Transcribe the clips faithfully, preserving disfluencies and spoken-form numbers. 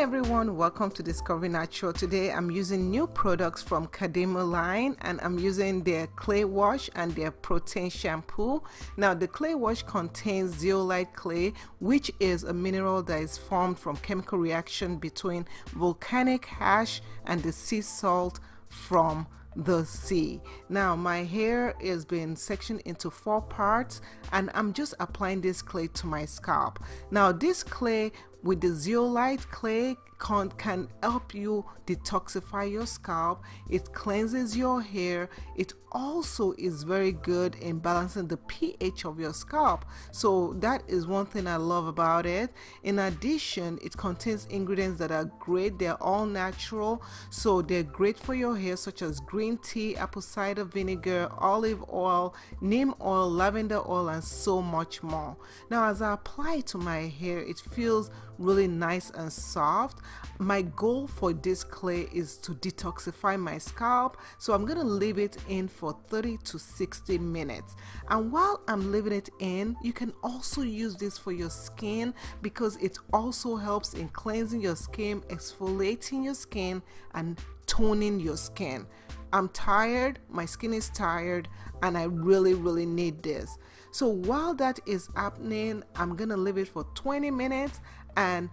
Hi everyone, welcome to Discovery Natural. Today I'm using new products from Kadima line, and I'm using their clay wash and their protein shampoo. Now the clay wash contains zeolite clay, which is a mineral that is formed from chemical reaction between volcanic ash and the sea salt from the sea. Now my hair is being sectioned into four parts, and I'm just applying this clay to my scalp. Now this clay with the zeolite clay can, can help you detoxify your scalp. It cleanses your hair. It also is very good in balancing the pH of your scalp, so that is one thing I love about it. In addition, it contains ingredients that are great. They're all natural, so they're great for your hair, such as green tea, apple cider vinegar, olive oil, neem oil, lavender oil, and so much more. Now as I apply it to my hair, it feels really nice and soft. My goal for this clay is to detoxify my scalp, so I'm gonna leave it in for thirty to sixty minutes. And while I'm leaving it in, you can also use this for your skin, because it also helps in cleansing your skin, exfoliating your skin, and toning your skin. I'm tired, my skin is tired, and I really really need this. So while that is happening, I'm gonna leave it for twenty minutes, and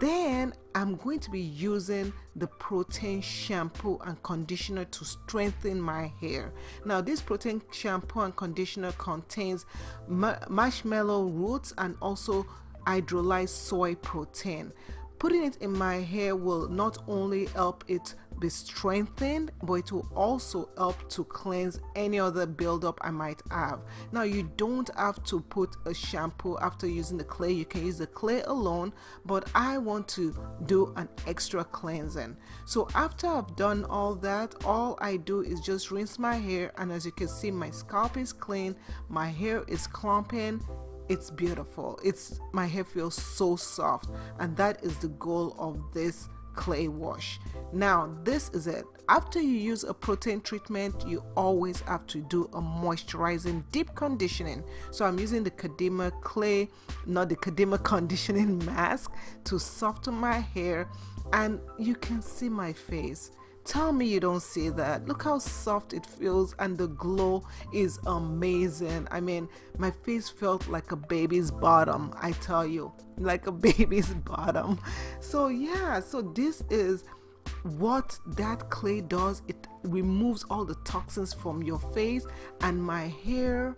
then I'm going to be using the protein shampoo and conditioner to strengthen my hair. Now this protein shampoo and conditioner contains ma marshmallow roots and also hydrolyzed soy protein. Putting it in my hair will not only help it be strengthened, but it will also help to cleanse any other buildup I might have. Now you don't have to put a shampoo after using the clay. You can use the clay alone, but I want to do an extra cleansing. So after I've done all that, all I do is just rinse my hair, and as you can see, my scalp is clean, my hair is clumping. It's beautiful. It's my hair feels so soft, and that is the goal of this clay wash. Now this is it. After you use a protein treatment, you always have to do a moisturizing deep conditioning. So I'm using the Kadima clay, not the Kadima conditioning mask, to soften my hair, and you can see my face. Tell me you don't see that. Look how soft it feels, and the glow is amazing. I mean, my face felt like a baby's bottom, I tell you, like a baby's bottom. So yeah, so this is what that clay does. It removes all the toxins from your face, and my hair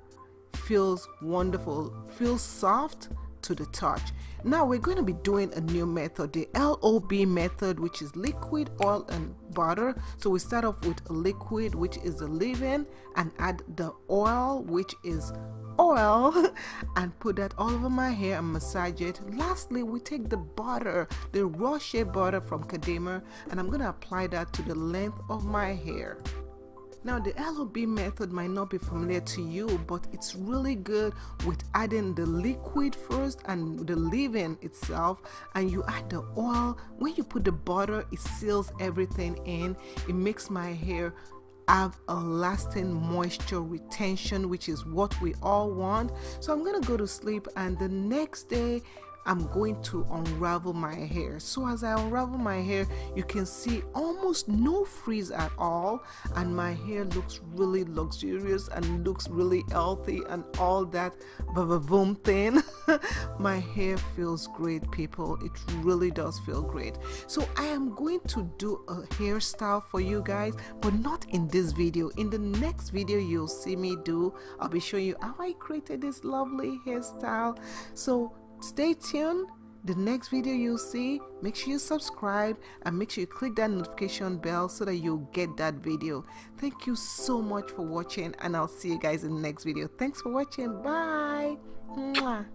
feels wonderful, feels soft to the touch. Now we're going to be doing a new method, the L O B method, which is liquid, oil, and butter. So we start off with a liquid, which is the leave-in, and add the oil, which is oil, and put that all over my hair and massage it. Lastly, we take the butter, the raw shea butter from Kadima, and I'm going to apply that to the length of my hair. Now the L O B method might not be familiar to you, but it's really good with adding the liquid first and the leave-in itself, and you add the oil. When you put the butter, it seals everything in. It makes my hair have a lasting moisture retention, which is what we all want. So I'm gonna go to sleep, and the next day I'm going to unravel my hair. So as I unravel my hair, you can see almost no frizz at all, and my hair looks really luxurious and looks really healthy and all that ba-ba-boom thing. My hair feels great, people. It really does feel great. So I am going to do a hairstyle for you guys, but not in this video. In the next video you'll see me do, I'll be showing you how I created this lovely hairstyle. So stay tuned. The next video you'll see, make sure you subscribe, and make sure you click that notification bell so that you'll get that video. Thank you so much for watching, and I'll see you guys in the next video. Thanks for watching. Bye. Mwah.